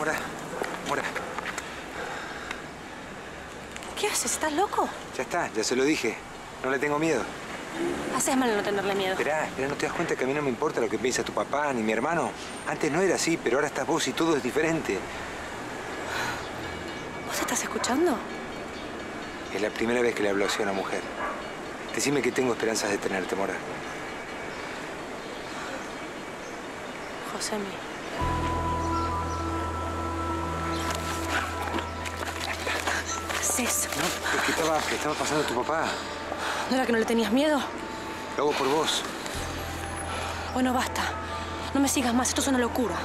Mora, Mora. ¿Qué haces? ¿Estás loco? Ya está, ya se lo dije. No le tengo miedo. Haces mal no tenerle miedo. Esperá, ¿no te das cuenta que a mí no me importa lo que piensa tu papá ni mi hermano? Antes no era así, pero ahora estás vos y todo es diferente. ¿Vos estás escuchando? Es la primera vez que le hablo así a una mujer. Decime que tengo esperanzas de tenerte, Mora. Josemi. ¿Qué es eso? No, es que estaba pasando tu papá. ¿No era que no le tenías miedo? Lo hago por vos. Bueno, basta. No me sigas más. Esto es una locura.